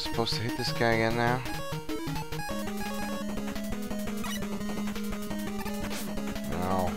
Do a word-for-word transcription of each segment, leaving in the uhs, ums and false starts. Supposed to hit this guy again now? No.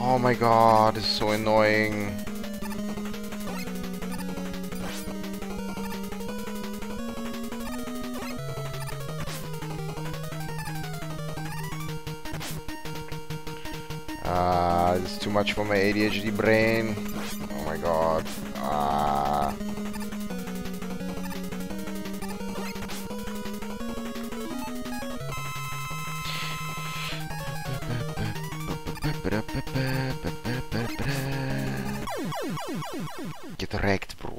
Oh my god, it's so annoying. Ah, uh, it's too much for my A D H D brain. Oh my god. Ah. Uh. Get wrecked, bro.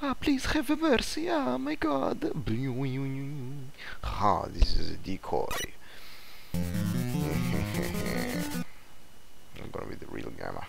Ah, please have a mercy. Ah, my god. Ha, this is a decoy. I'm gonna be the real gamma.